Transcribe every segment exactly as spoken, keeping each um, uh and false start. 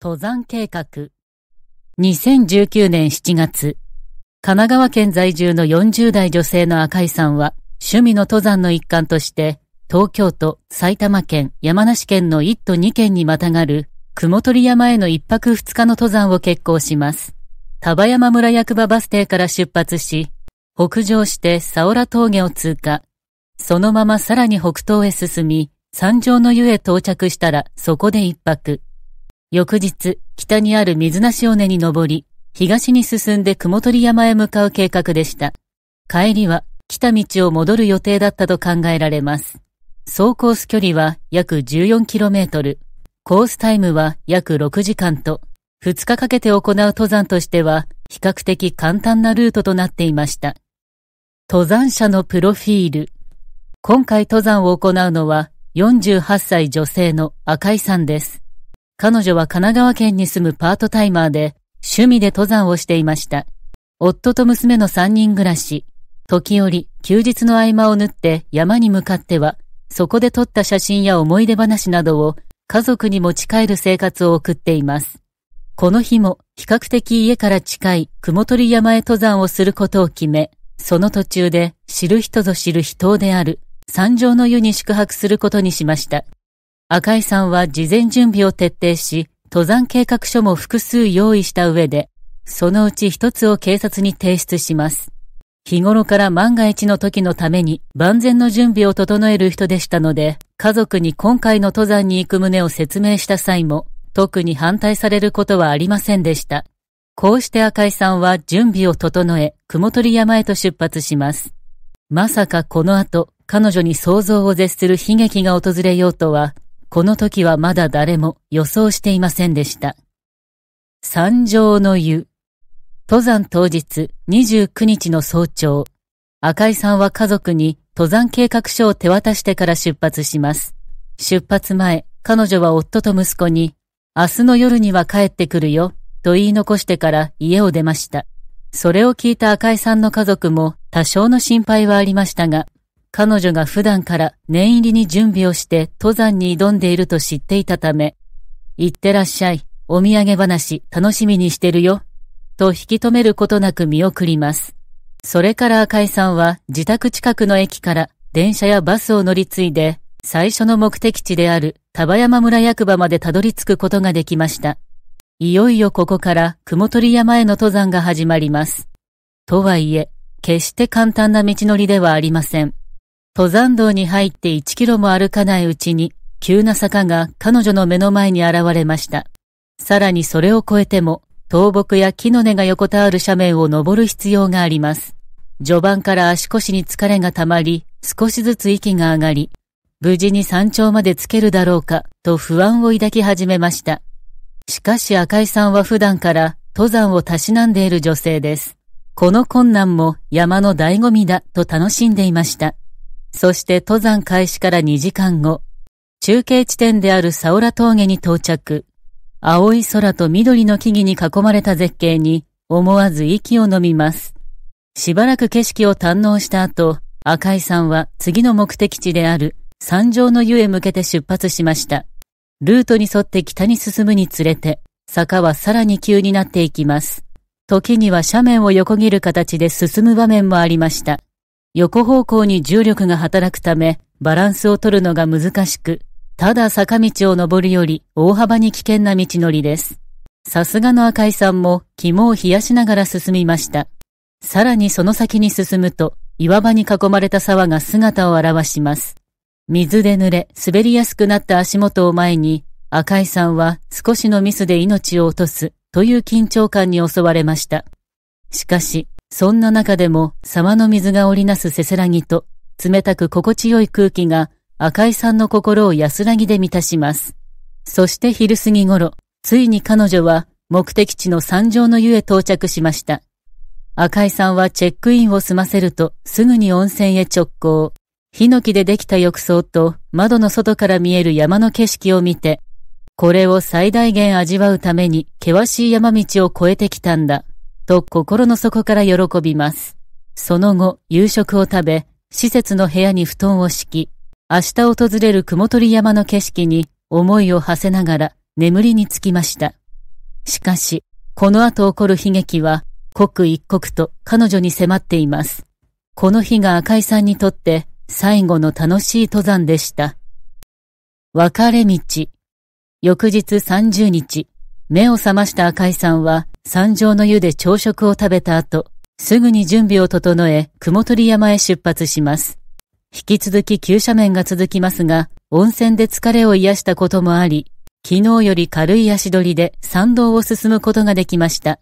登山計画。にせんじゅうきゅうねんしちがつ、神奈川県在住のよんじゅうだい女性の赤井さんは、趣味の登山の一環として、東京都、埼玉県、山梨県のいっとにけんにまたがる、雲取山へのいっぱくふつかの登山を決行します。丹波山村役場バス停から出発し、北上して佐浦峠を通過。そのままさらに北東へ進み、三条の湯へ到着したらそこで一泊。翌日、北にある水無尾根に登り、東に進んで雲取山へ向かう計画でした。帰りは、来た道を戻る予定だったと考えられます。総コース距離は約 じゅうよんキロメートル。コースタイムは約ろくじかんと、ふつかかけて行う登山としては、比較的簡単なルートとなっていました。登山者のプロフィール。今回登山を行うのはよんじゅうはっさい女性の赤井さんです。彼女は神奈川県に住むパートタイマーで趣味で登山をしていました。夫と娘のさんにん暮らし。時折休日の合間を縫って山に向かってはそこで撮った写真や思い出話などを家族に持ち帰る生活を送っています。この日も比較的家から近い雲取山へ登山をすることを決め、その途中で知る人ぞ知る秘湯である三条の湯に宿泊することにしました。赤井さんは事前準備を徹底し、登山計画書も複数用意した上で、そのうち一つを警察に提出します。日頃から万が一の時のために万全の準備を整える人でしたので、家族に今回の登山に行く旨を説明した際も、特に反対されることはありませんでした。こうして赤井さんは準備を整え、雲取山へと出発します。まさかこの後、彼女に想像を絶する悲劇が訪れようとは、この時はまだ誰も予想していませんでした。三条の湯。登山当日にじゅうくにちの早朝、赤井さんは家族に登山計画書を手渡してから出発します。出発前、彼女は夫と息子に、明日の夜には帰ってくるよ、と言い残してから家を出ました。それを聞いた赤井さんの家族も多少の心配はありましたが、彼女が普段から念入りに準備をして登山に挑んでいると知っていたため、行ってらっしゃい、お土産話楽しみにしてるよ、と引き止めることなく見送ります。それから赤井さんは自宅近くの駅から電車やバスを乗り継いで、最初の目的地である丹波山村役場までたどり着くことができました。いよいよここから雲取山への登山が始まります。とはいえ、決して簡単な道のりではありません。登山道に入っていちキロも歩かないうちに、急な坂が彼女の目の前に現れました。さらにそれを越えても、倒木や木の根が横たわる斜面を登る必要があります。序盤から足腰に疲れがたまり、少しずつ息が上がり、無事に山頂までつけるだろうか、と不安を抱き始めました。しかし赤井さんは普段から登山をたしなんでいる女性です。この困難も山の醍醐味だと楽しんでいました。そして登山開始からにじかんご、中継地点である佐浦峠に到着。青い空と緑の木々に囲まれた絶景に思わず息を飲みます。しばらく景色を堪能した後、赤井さんは次の目的地である三条の湯へ向けて出発しました。ルートに沿って北に進むにつれて、坂はさらに急になっていきます。時には斜面を横切る形で進む場面もありました。横方向に重力が働くため、バランスを取るのが難しく、ただ坂道を登るより大幅に危険な道のりです。さすがの赤井さんも肝を冷やしながら進みました。さらにその先に進むと、岩場に囲まれた沢が姿を現します。水で濡れ、滑りやすくなった足元を前に、赤井さんは少しのミスで命を落とすという緊張感に襲われました。しかし、そんな中でも沢の水が織りなすせせらぎと、冷たく心地よい空気が赤井さんの心を安らぎで満たします。そして昼過ぎ頃、ついに彼女は目的地の三条の湯へ到着しました。赤井さんはチェックインを済ませると、すぐに温泉へ直行。ヒノキでできた浴槽と窓の外から見える山の景色を見て、これを最大限味わうために険しい山道を越えてきたんだ、と心の底から喜びます。その後、夕食を食べ、施設の部屋に布団を敷き、明日訪れる雲取山の景色に思いを馳せながら眠りにつきました。しかし、この後起こる悲劇は刻一刻と彼女に迫っています。この日が赤井さんにとって最後の楽しい登山でした。別れ道。翌日さんじゅうにち、目を覚ました赤井さんは山上の湯で朝食を食べた後、すぐに準備を整え雲取山へ出発します。引き続き急斜面が続きますが、温泉で疲れを癒したこともあり、昨日より軽い足取りで山道を進むことができました。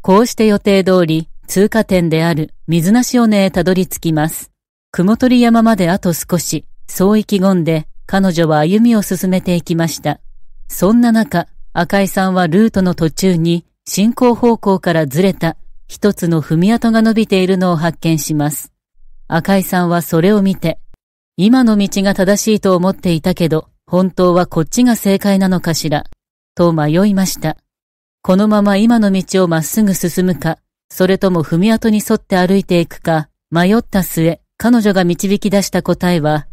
こうして予定通り、通過点である水無尾根へたどり着きます。雲取山まであと少し、そう意気込んで彼女は歩みを進めていきました。そんな中、赤井さんはルートの途中に進行方向からずれた一つの踏み跡が伸びているのを発見します。赤井さんはそれを見て、今の道が正しいと思っていたけど、本当はこっちが正解なのかしら、と迷いました。このまま今の道をまっすぐ進むか、それとも踏み跡に沿って歩いていくか、迷った末、彼女が導き出した答えは、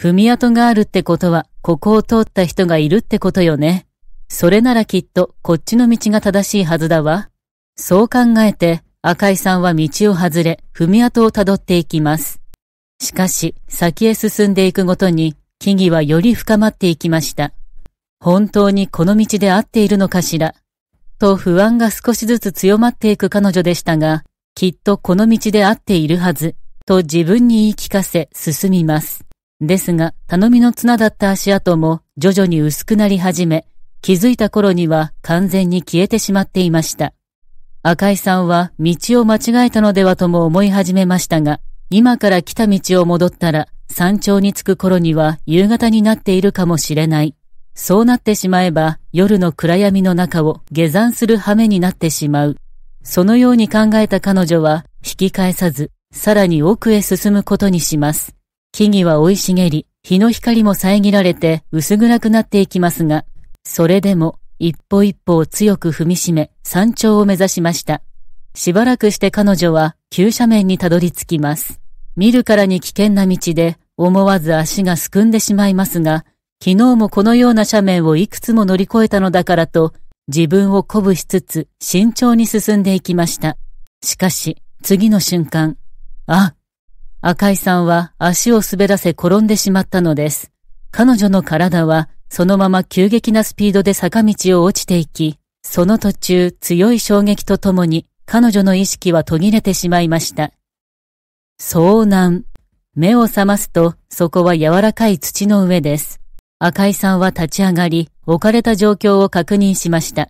踏み跡があるってことは、ここを通った人がいるってことよね。それならきっと、こっちの道が正しいはずだわ。そう考えて、赤井さんは道を外れ、踏み跡をたどっていきます。しかし、先へ進んでいくごとに、木々はより深まっていきました。本当にこの道で合っているのかしら。と不安が少しずつ強まっていく彼女でしたが、きっとこの道で合っているはず、と自分に言い聞かせ進みます。ですが、頼みの綱だった足跡も徐々に薄くなり始め、気づいた頃には完全に消えてしまっていました。赤井さんは道を間違えたのではとも思い始めましたが、今から来た道を戻ったら、山頂に着く頃には夕方になっているかもしれない。そうなってしまえば夜の暗闇の中を下山する羽目になってしまう。そのように考えた彼女は引き返さず、さらに奥へ進むことにします。木々は生い茂り、日の光も遮られて薄暗くなっていきますが、それでも一歩一歩を強く踏みしめ山頂を目指しました。しばらくして彼女は急斜面にたどり着きます。見るからに危険な道で思わず足がすくんでしまいますが、昨日もこのような斜面をいくつも乗り越えたのだからと自分を鼓舞しつつ慎重に進んでいきました。しかし次の瞬間、あ、赤井さんは足を滑らせ転んでしまったのです。彼女の体はそのまま急激なスピードで坂道を落ちていき、その途中強い衝撃とともに彼女の意識は途切れてしまいました。遭難。目を覚ますとそこは柔らかい土の上です。赤井さんは立ち上がり、置かれた状況を確認しました。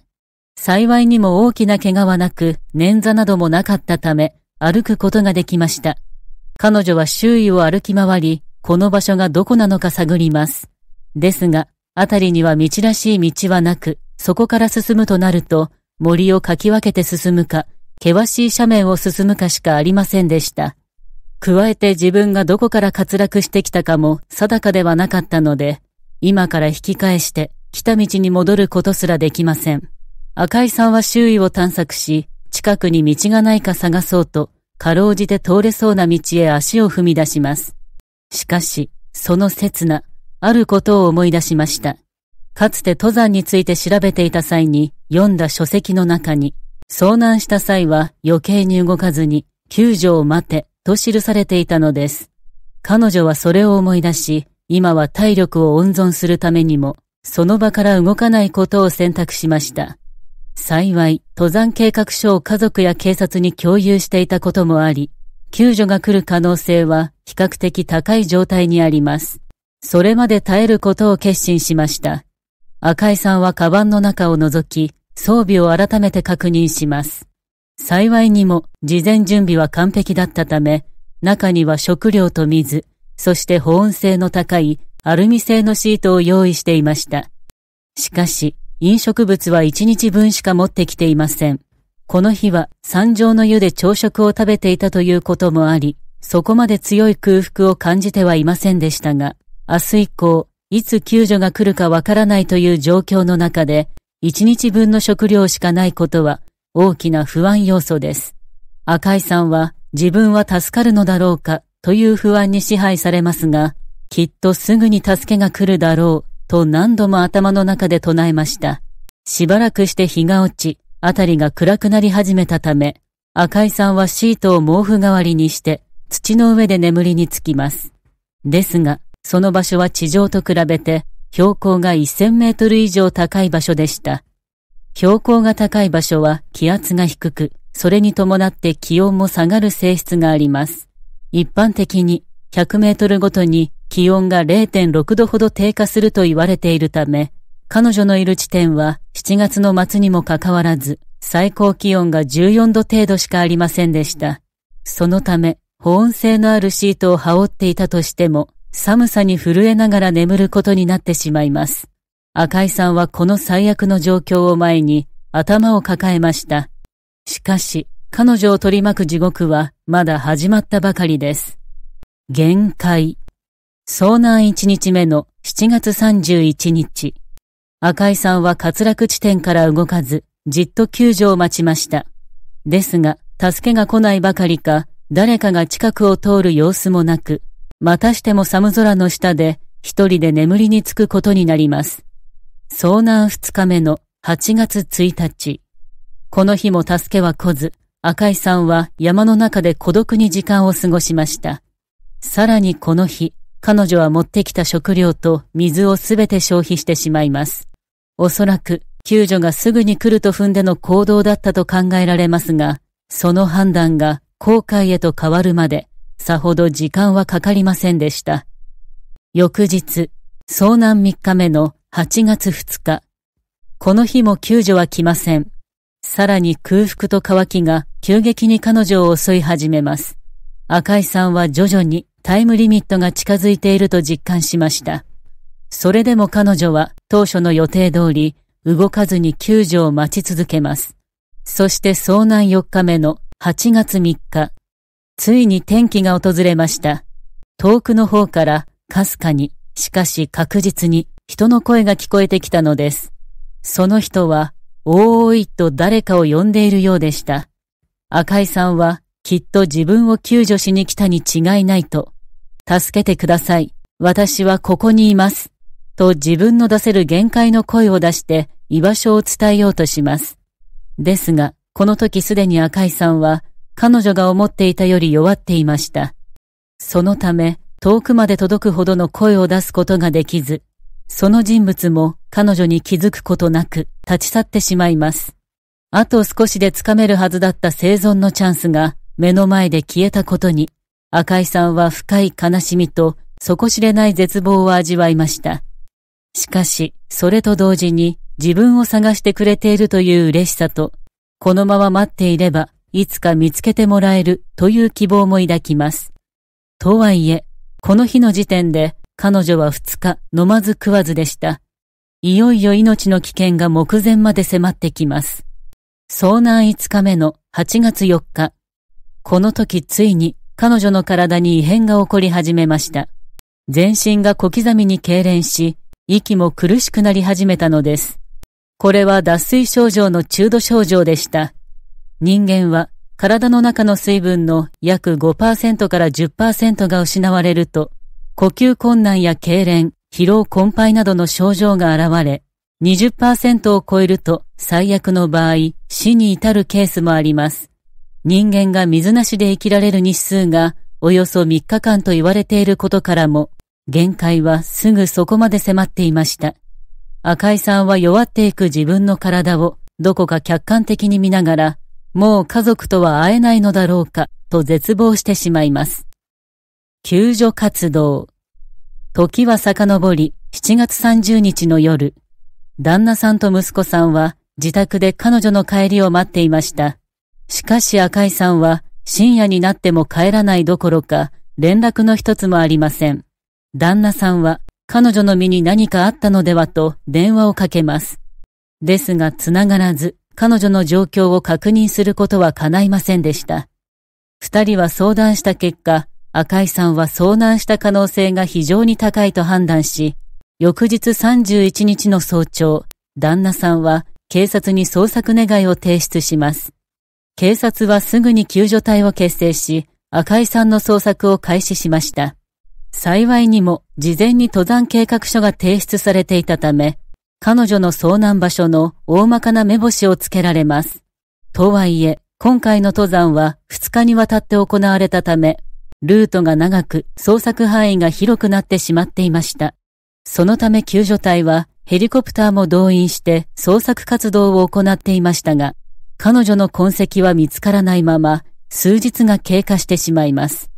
幸いにも大きな怪我はなく、捻挫などもなかったため、歩くことができました。彼女は周囲を歩き回り、この場所がどこなのか探ります。ですが、あたりには道らしい道はなく、そこから進むとなると、森をかき分けて進むか、険しい斜面を進むかしかありませんでした。加えて自分がどこから滑落してきたかも定かではなかったので、今から引き返して来た道に戻ることすらできません。赤井さんは周囲を探索し、近くに道がないか探そうと、かろうじて通れそうな道へ足を踏み出します。しかし、その刹那、あることを思い出しました。かつて登山について調べていた際に読んだ書籍の中に、遭難した際は余計に動かずに救助を待てと記されていたのです。彼女はそれを思い出し、今は体力を温存するためにも、その場から動かないことを選択しました。幸い、登山計画書を家族や警察に共有していたこともあり、救助が来る可能性は比較的高い状態にあります。それまで耐えることを決心しました。赤井さんはカバンの中を覗き、装備を改めて確認します。幸いにも、事前準備は完璧だったため、中には食料と水、そして保温性の高いアルミ製のシートを用意していました。しかし、飲食物はいちにちぶんしか持ってきていません。この日は山上の湯で朝食を食べていたということもあり、そこまで強い空腹を感じてはいませんでしたが、明日以降、いつ救助が来るかわからないという状況の中で、いちにちぶんの食料しかないことは大きな不安要素です。赤井さんは自分は助かるのだろうか、という不安に支配されますが、きっとすぐに助けが来るだろうと何度も頭の中で唱えました。しばらくして日が落ち、あたりが暗くなり始めたため、赤井さんはシートを毛布代わりにして、土の上で眠りにつきます。ですが、その場所は地上と比べて、標高がせんメートル以上高い場所でした。標高が高い場所は気圧が低く、それに伴って気温も下がる性質があります。一般的にひゃくメートルごとに気温が れいてんろくどほど低下すると言われているため、彼女のいる地点はしちがつの末にもかかわらず、最高気温がじゅうよんど程度しかありませんでした。そのため、保温性のあるシートを羽織っていたとしても、寒さに震えながら眠ることになってしまいます。赤井さんはこの最悪の状況を前に頭を抱えました。しかし、彼女を取り巻く地獄はまだ始まったばかりです。限界。遭難いちにちめのしちがつさんじゅういちにち。赤井さんは滑落地点から動かず、じっと救助を待ちました。ですが、助けが来ないばかりか、誰かが近くを通る様子もなく、またしても寒空の下で一人で眠りにつくことになります。遭難二日目のはちがつついたち。この日も助けは来ず、赤井さんは山の中で孤独に時間を過ごしました。さらにこの日、彼女は持ってきた食料と水をすべて消費してしまいます。おそらく救助がすぐに来ると踏んでの行動だったと考えられますが、その判断が後悔へと変わるまで、さほど時間はかかりませんでした。翌日、遭難みっかめのはちがつふつか。この日も救助は来ません。さらに空腹と渇きが急激に彼女を襲い始めます。赤井さんは徐々にタイムリミットが近づいていると実感しました。それでも彼女は当初の予定通り動かずに救助を待ち続けます。そして遭難よっかめのはちがつみっか。ついに転機が訪れました。遠くの方から、かすかに、しかし確実に、人の声が聞こえてきたのです。その人は、おーいと誰かを呼んでいるようでした。赤井さんは、きっと自分を救助しに来たに違いないと。助けてください。私はここにいます。と自分の出せる限界の声を出して、居場所を伝えようとします。ですが、この時すでに赤井さんは、彼女が思っていたより弱っていました。そのため、遠くまで届くほどの声を出すことができず、その人物も彼女に気づくことなく立ち去ってしまいます。あと少しでつかめるはずだった生存のチャンスが目の前で消えたことに、赤井さんは深い悲しみと底知れない絶望を味わいました。しかし、それと同時に自分を探してくれているという嬉しさと、このまま待っていれば、いつか見つけてもらえるという希望も抱きます。とはいえ、この日の時点で彼女はふつか飲まず食わずでした。いよいよ命の危険が目前まで迫ってきます。遭難いつかめのはちがつよっか。この時ついに彼女の体に異変が起こり始めました。全身が小刻みに痙攣し、息も苦しくなり始めたのです。これは脱水症状の中度症状でした。人間は体の中の水分の約 ごパーセント から じゅっパーセント が失われると、呼吸困難や痙攣、疲労困憊などの症状が現れ、にじゅっパーセント を超えると最悪の場合、死に至るケースもあります。人間が水なしで生きられる日数がおよそみっかかんと言われていることからも、限界はすぐそこまで迫っていました。赤井さんは弱っていく自分の体をどこか客観的に見ながら、もう家族とは会えないのだろうか、と絶望してしまいます。救助活動。時は遡り、しちがつさんじゅうにちの夜、旦那さんと息子さんは自宅で彼女の帰りを待っていました。しかし赤井さんは深夜になっても帰らないどころか、連絡の一つもありません。旦那さんは彼女の身に何かあったのではと電話をかけます。ですが繋がらず、彼女の状況を確認することは叶いませんでした。二人は相談した結果、赤井さんは遭難した可能性が非常に高いと判断し、翌日さんじゅういちにちの早朝、旦那さんは警察に捜索願いを提出します。警察はすぐに救助隊を結成し、赤井さんの捜索を開始しました。幸いにも事前に登山計画書が提出されていたため、彼女の遭難場所の大まかな目星をつけられます。とはいえ、今回の登山はふつかにわたって行われたため、ルートが長く捜索範囲が広くなってしまっていました。そのため救助隊はヘリコプターも動員して捜索活動を行っていましたが、彼女の痕跡は見つからないまま数日が経過してしまいます。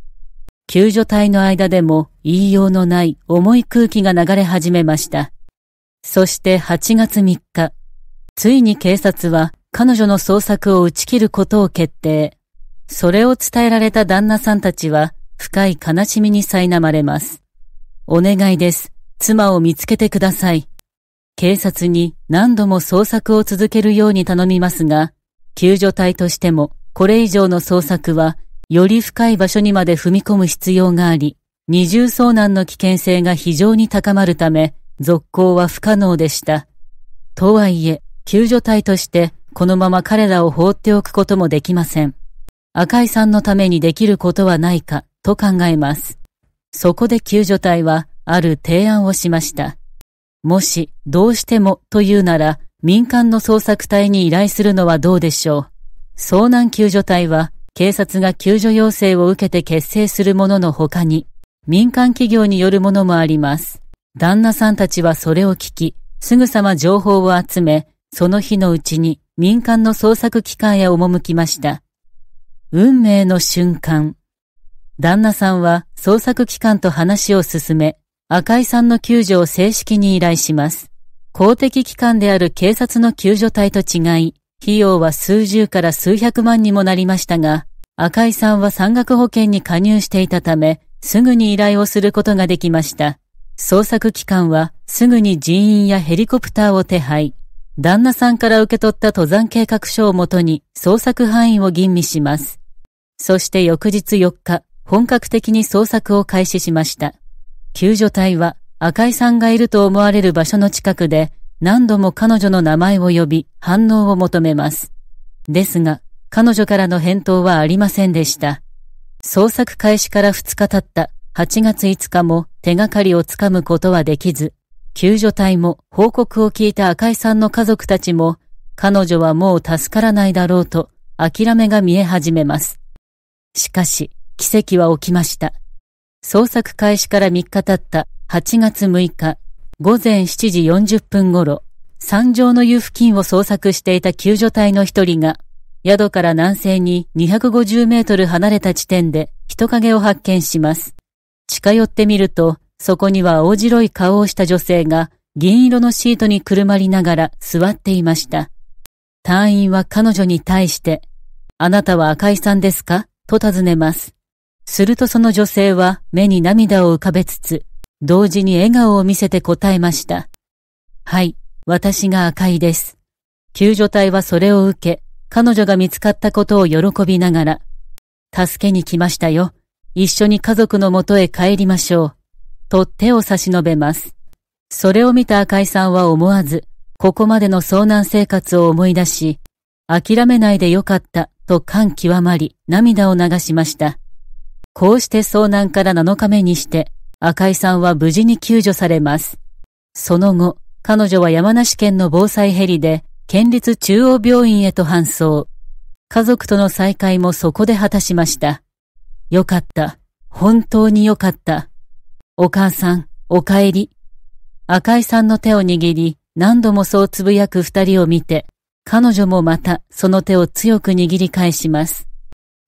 救助隊の間でも言いようのない重い空気が流れ始めました。そしてはちがつみっか、ついに警察は彼女の捜索を打ち切ることを決定。それを伝えられた旦那さんたちは深い悲しみに苛まれます。お願いです。妻を見つけてください。警察に何度も捜索を続けるように頼みますが、救助隊としてもこれ以上の捜索はより深い場所にまで踏み込む必要があり、二重遭難の危険性が非常に高まるため、続行は不可能でした。とはいえ、救助隊としてこのまま彼らを放っておくこともできません。赤井さんのためにできることはないかと考えます。そこで救助隊はある提案をしました。もしどうしてもというなら、民間の捜索隊に依頼するのはどうでしょう。遭難救助隊は、警察が救助要請を受けて結成するものの他に、民間企業によるものもあります。旦那さんたちはそれを聞き、すぐさま情報を集め、その日のうちに民間の捜索機関へ赴きました。運命の瞬間。旦那さんは捜索機関と話を進め、赤井さんの救助を正式に依頼します。公的機関である警察の救助隊と違い、費用は数十から数百万にもなりましたが、赤井さんは山岳保険に加入していたため、すぐに依頼をすることができました。捜索機関はすぐに人員やヘリコプターを手配。旦那さんから受け取った登山計画書をもとに捜索範囲を吟味します。そして翌日よっか、本格的に捜索を開始しました。救助隊は赤井さんがいると思われる場所の近くで、何度も彼女の名前を呼び、反応を求めます。ですが、彼女からの返答はありませんでした。捜索開始からふつか経ったはちがついつかも手がかりをつかむことはできず、救助隊も報告を聞いた赤井さんの家族たちも、彼女はもう助からないだろうと諦めが見え始めます。しかし、奇跡は起きました。捜索開始からみっか経ったはちがつむいか、ごぜんしちじよんじゅっぷん頃、山上の湯付近を捜索していた救助隊の一人が、宿から南西ににひゃくごじゅうメートル離れた地点で人影を発見します。近寄ってみると、そこには青白い顔をした女性が銀色のシートにくるまりながら座っていました。隊員は彼女に対して、あなたは赤井さんですかと尋ねます。するとその女性は目に涙を浮かべつつ、同時に笑顔を見せて答えました。はい、私が赤井です。救助隊はそれを受け、彼女が見つかったことを喜びながら、助けに来ましたよ。一緒に家族の元へ帰りましょう。と手を差し伸べます。それを見た赤井さんは思わず、ここまでの遭難生活を思い出し、諦めないでよかったと感極まり、涙を流しました。こうして遭難からなのかめにして、赤井さんは無事に救助されます。その後、彼女は山梨県の防災ヘリで、県立中央病院へと搬送。家族との再会もそこで果たしました。よかった。本当によかった。お母さん、お帰り。赤井さんの手を握り、何度もそうつぶやく二人を見て、彼女もまたその手を強く握り返します。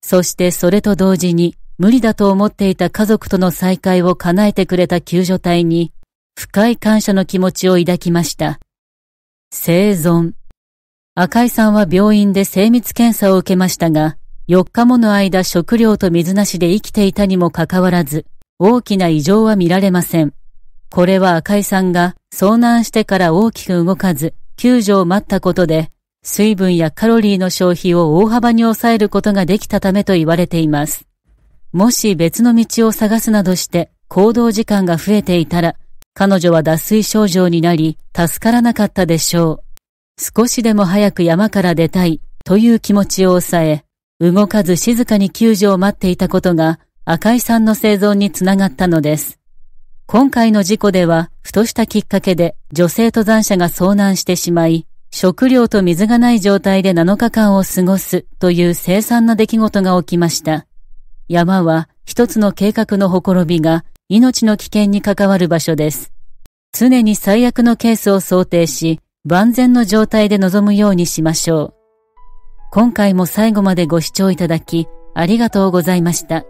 そしてそれと同時に、無理だと思っていた家族との再会を叶えてくれた救助隊に深い感謝の気持ちを抱きました。生存。赤井さんは病院で精密検査を受けましたが、よっかもの間食料と水なしで生きていたにもかかわらず、大きな異常は見られません。これは赤井さんが遭難してから大きく動かず、救助を待ったことで、水分やカロリーの消費を大幅に抑えることができたためと言われています。もし別の道を探すなどして行動時間が増えていたら、彼女は脱水症状になり助からなかったでしょう。少しでも早く山から出たいという気持ちを抑え、動かず静かに救助を待っていたことが赤井さんの生存につながったのです。今回の事故では、ふとしたきっかけで女性登山者が遭難してしまい、食料と水がない状態でなのかかんを過ごすという凄惨な出来事が起きました。山は一つの計画のほころびが命の危険に関わる場所です。常に最悪のケースを想定し、万全の状態で臨むようにしましょう。今回も最後までご視聴いただき、ありがとうございました。